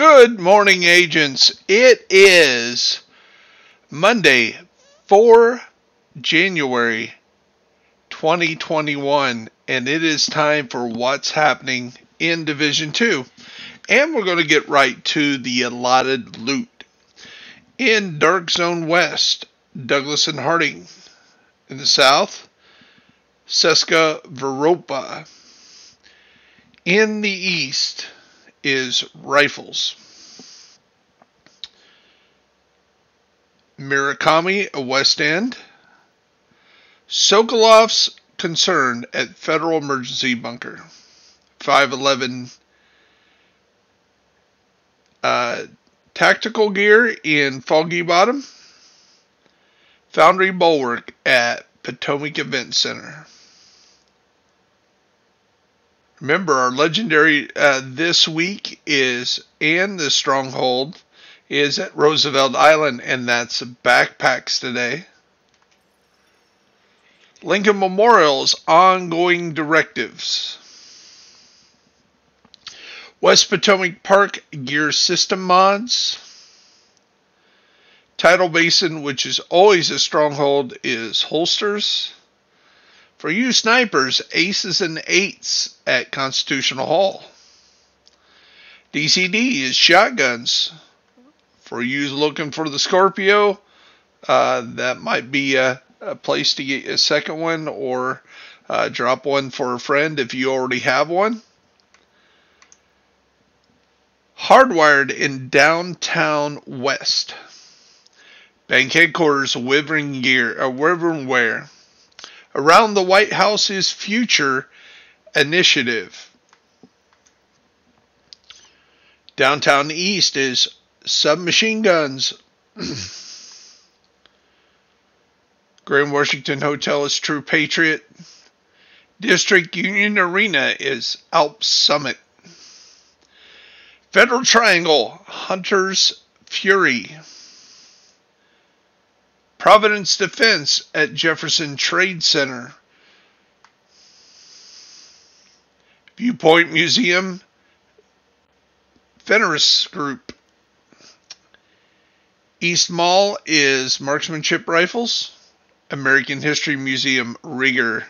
Good morning, agents. It is Monday, 4 January 2021, and it is time for what's happening in Division 2. And we're going to get right to the allotted loot. In Dark Zone West, Douglas and Harding. In the South, Seska Veropa. In the East is rifles. Mirakami, a West End. Sokolov's concern at Federal Emergency Bunker 511. Tactical gear in Foggy Bottom. Foundry Bulwark at Potomac Event Center. Remember, our legendary this week is, and the stronghold is at Roosevelt Island, and that's backpacks today. Lincoln Memorial's ongoing directives. West Potomac Park gear system mods. Tidal Basin, which is always a stronghold, is holsters. For you snipers, aces and eights at Constitutional Hall. DCD is shotguns. For you looking for the Scorpio, that might be a place to get a second one, or drop one for a friend if you already have one. Hardwired in downtown West. Bank Headquarters, Wivering gear, Wivering wear. Around the White House is Future Initiative. Downtown East is submachine guns. Grand Washington Hotel is True Patriot. District Union Arena is Alps Summit. Federal Triangle, Hunter's Fury. Providence Defense at Jefferson Trade Center. Viewpoint Museum, Fenris Group. East Mall is Marksmanship Rifles. American History Museum, Rigger.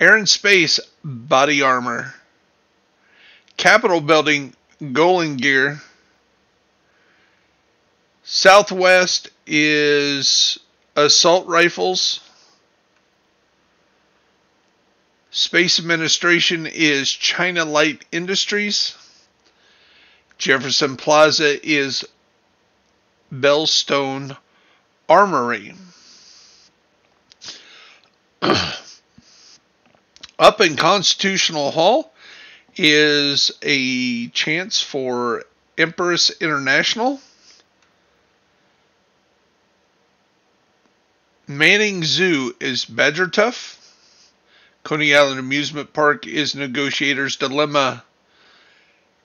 Air and Space, Body Armor. Capitol Building, Golan Gear. Southwest is assault rifles. Space Administration is China Light Industries. Jefferson Plaza is Bellstone Armory. Up in Constitutional Hall is a chance for Empress International. Manning Zoo is Badger Tough. Coney Island Amusement Park is Negotiator's Dilemma.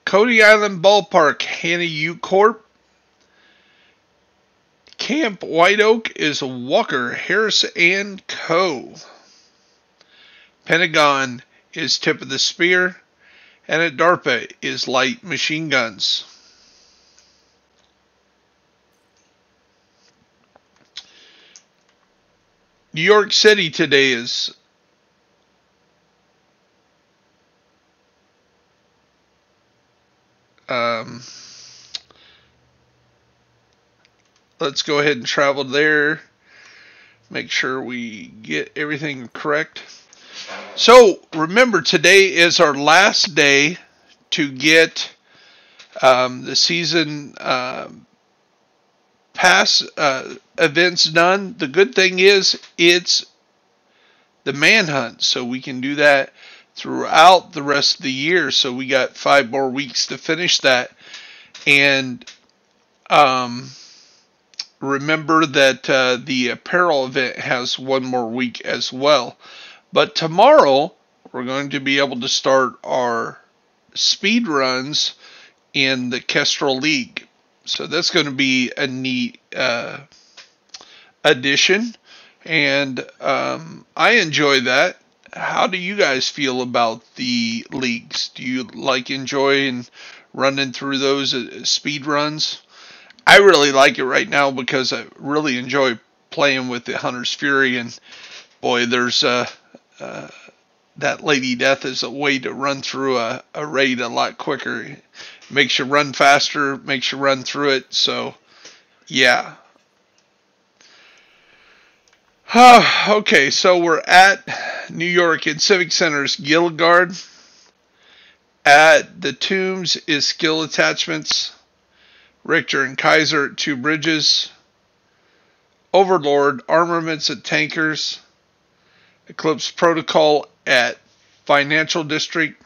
Coney Island Ballpark, Hannah U Corp. Camp White Oak is Walker, Harris & Co. Pentagon is Tip of the Spear. And at DARPA is Light Machine Guns. New York City today is let's go ahead and travel there, make sure we get everything correct. So remember, today is our last day to get the season pass events done. The good thing is it's the manhunt, so we can do that throughout the rest of the year. So we got 5 more weeks to finish that. And remember that the apparel event has 1 more week as well. But tomorrow we're going to be able to start our speed runs in the Kestrel League. So that's going to be a neat addition, and I enjoy that. How do you guys feel about the leagues? Do you enjoy running through those speed runs? I really like it right now because I really enjoy playing with the Hunter's Fury, and boy, there's that Lady Death is a way to run through a raid a lot quicker. It makes you run faster, makes you run through it. So, yeah. Okay, so we're at New York in Civic Center's Guild Guard. At the Tombs is Skill Attachments. Richter and Kaiser at Two Bridges. Overlord Armaments at Tankers. Eclipse Protocol at Financial District.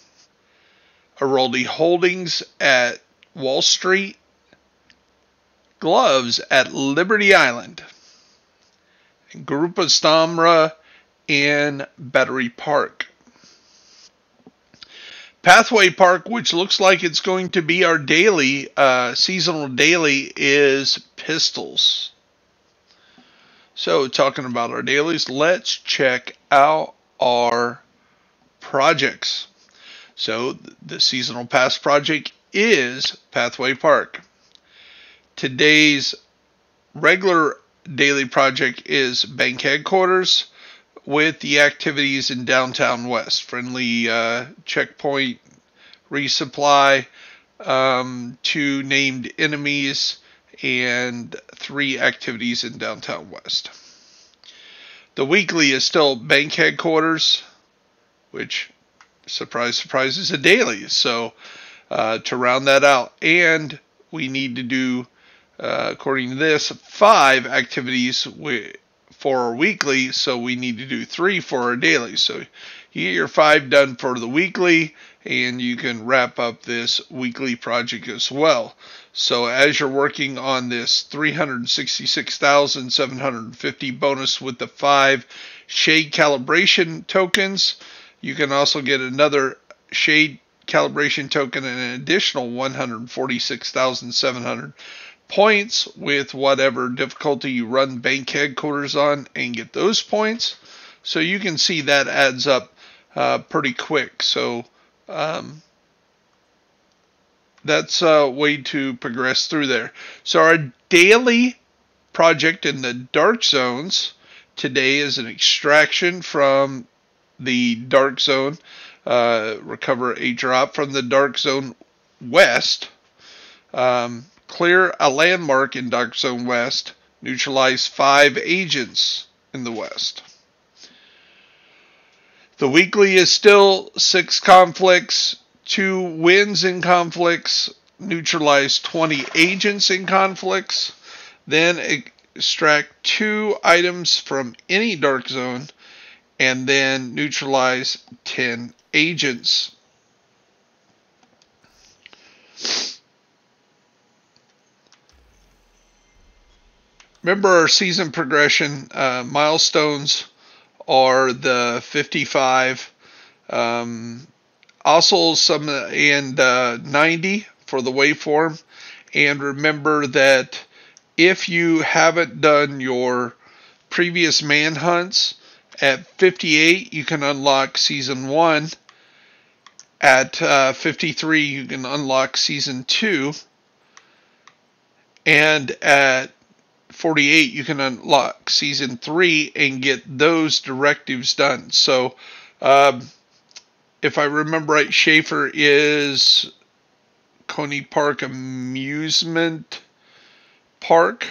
Aroldi Holdings at Wall Street. Gloves at Liberty Island. And Grupa Stamra in Battery Park. Pathway Park, which looks like it's going to be our daily, seasonal daily, is Pistols. So, talking about our dailies, let's check out our projects. So, the seasonal pass project is Pathway Park. Today's regular daily project is Bank Headquarters, with the activities in Downtown West. Friendly checkpoint, resupply, two named enemies, and 3 activities in Downtown West. The weekly is still Bank Headquarters, which, surprise, surprise, is a daily. So to round that out, and we need to do, according to this, 5 activities for our weekly, so we need to do 3 for our daily. So you get your 5 done for the weekly, and you can wrap up this weekly project as well. So as you're working on this 366,750 bonus with the 5 shade calibration tokens, you can also get another shade calibration token and an additional 146,700 points with whatever difficulty you run Bank Headquarters on, and get those points. So you can see that adds up pretty quick. So that's a way to progress through there. So our daily project in the Dark Zones today is an extraction from the Dark Zone, recover a drop from the Dark Zone West, clear a landmark in Dark Zone West, neutralize 5 agents in the West. The weekly is still 6 conflicts, 2 wins in conflicts, neutralize 20 agents in conflicts, then extract 2 items from any Dark Zone, and then neutralize 10 agents. Remember our season progression milestones are the 55, also some and 90 for the waveform. And remember that if you haven't done your previous manhunts, at 58 you can unlock season 1. At 53 you can unlock season 2. And at 48 you can unlock season 3 and get those directives done. So if I remember right, Schaefer is Coney Park Amusement Park.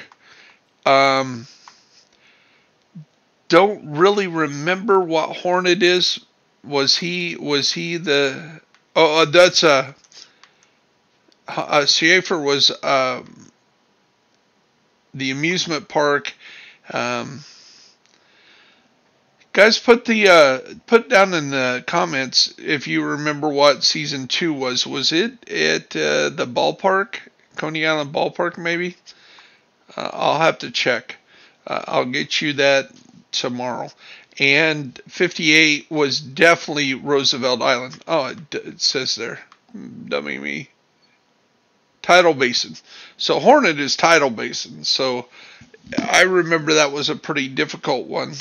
Don't really remember what Hornet is. Was he the, oh, that's Schaefer was the amusement park. Guys, put the put down in the comments if you remember what season 2 was. Was it at the ballpark, Coney Island ballpark? Maybe I'll have to check. I'll get you that tomorrow. And 58 was definitely Roosevelt Island. Oh, it says there, dummy me. Tidal Basin. So Hornet is Tidal Basin. So I remember that was a pretty difficult one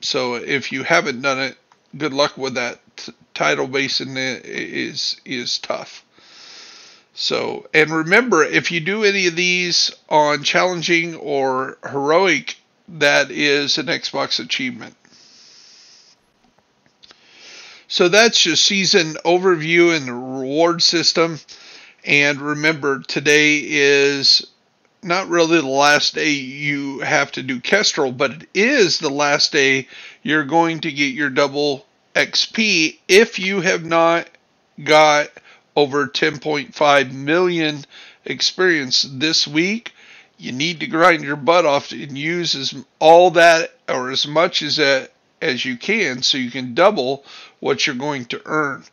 So if you haven't done it, good luck with that. Tidal Basin is tough. So, and remember, if you do any of these on challenging or heroic, that is an Xbox achievement. So that's your season overview and the reward system. And remember, today is not really the last day you have to do Kestrel, but it is the last day you're going to get your double XP if you have not got over 10.5 million experience this week. You need to grind your butt off and use all that, or as much as that as you can, so you can double what you're going to earn.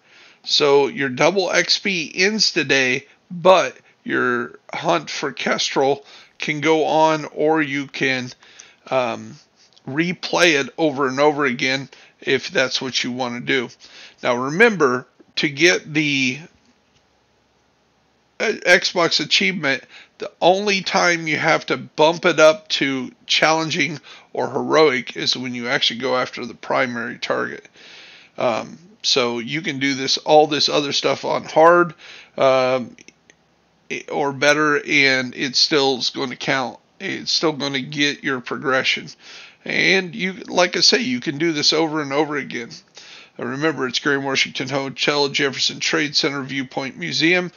So your double XP ends today, but your hunt for Kestrel can go on, or you can replay it over and over again if that's what you want to do. Now remember, to get the Xbox achievement, the only time you have to bump it up to challenging or heroic is when you actually go after the primary target. So you can do this, all this other stuff on hard or better, and it still is going to count. It's still going to get your progression. And you, like I say, you can do this over and over again. Remember, it's Grand Washington Hotel, Jefferson Trade Center, Viewpoint Museum,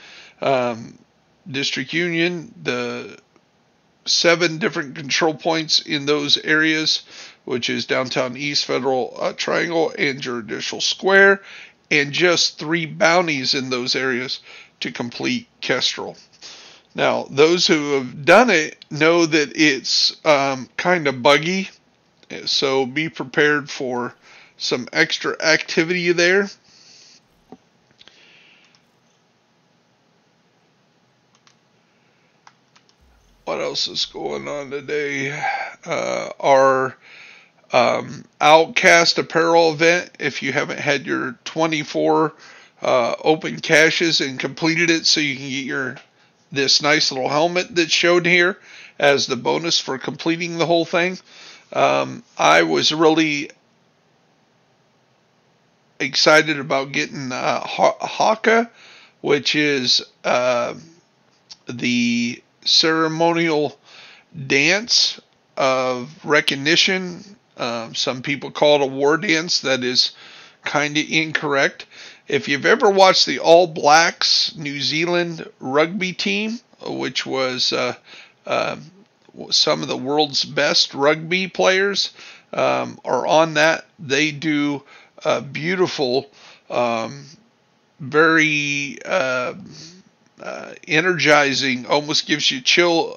District Union, the 7 different control points in those areas, which is downtown East, Federal Triangle, and Judicial Square, and just 3 bounties in those areas to complete Kestrel. Now, those who have done it know that it's kind of buggy, so be prepared for some extra activity there. What else is going on today? Our Outcast Apparel event. If you haven't had your 24 open caches and completed it, so you can get this nice little helmet that's shown here as the bonus for completing the whole thing. I was really excited about getting Haka, which is the ceremonial dance of recognition. Some people call it a war dance. That is kind of incorrect. If you've ever watched the All Blacks New Zealand rugby team, which was some of the world's best rugby players, are on that, they do a beautiful, very energizing, almost gives you chill,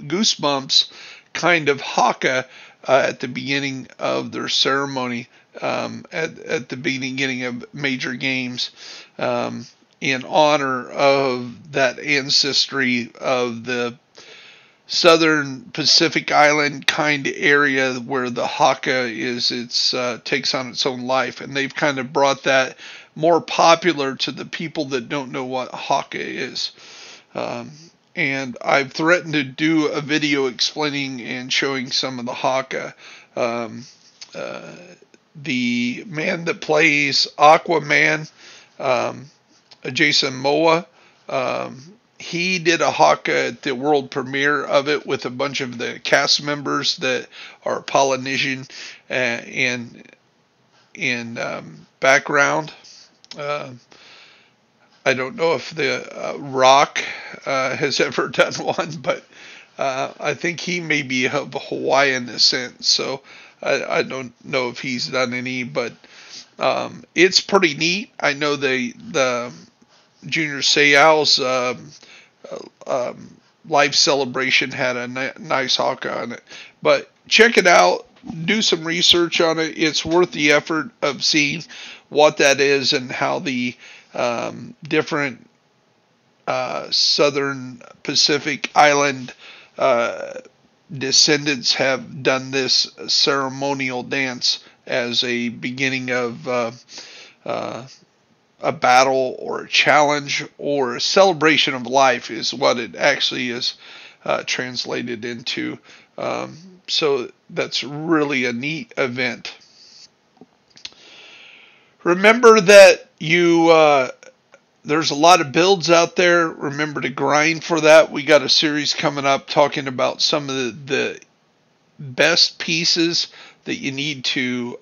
goosebumps kind of haka at the beginning of their ceremony, at the beginning of major games, in honor of that ancestry of the Southern Pacific Island kind of area where the haka is, takes on its own life, and they've kind of brought that more popular to the people that don't know what haka is. And I've threatened to do a video explaining and showing some of the haka. The man that plays Aquaman, Jason Momoa, he did a haka at the world premiere of it with a bunch of the cast members that are Polynesian in background. I don't know if the Rock has ever done one, but I think he may be of Hawaiian descent, so I don't know if he's done any, but it's pretty neat. I know the Junior Seau's life celebration had a nice haka on it, but check it out. Do some research on it. It's worth the effort of seeing what that is and how the different Southern Pacific Island descendants have done this ceremonial dance as a beginning of a battle or a challenge or a celebration of life is what it actually is translated into. So That's really a neat event. Remember that you there's a lot of builds out there. Remember to grind for that. We got a series coming up talking about some of the best pieces that you need to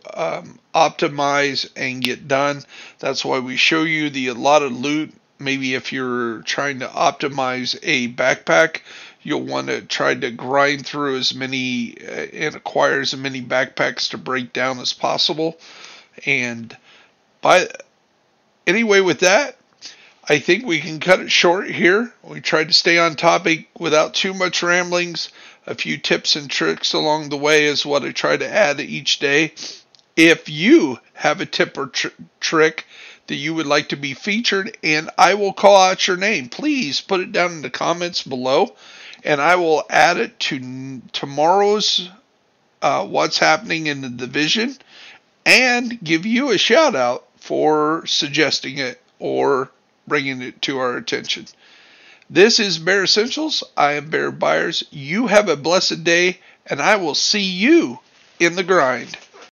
optimize and get done. That's why we show you a lot of loot. Maybe if you're trying to optimize a backpack, you'll want to try to grind through as many and acquire as many backpacks to break down as possible. And anyway, with that, I think we can cut it short here. We tried to stay on topic without too much ramblings. A few tips and tricks along the way is what I try to add each day. If you have a tip or trick that you would like to be featured, and I will call out your name, please put it down in the comments below. And I will add it to tomorrow's What's Happening in the Division and give you a shout out for suggesting it or bringing it to our attention. This is Bear Essentials. I am Bear Byers. You have a blessed day, and I will see you in the grind.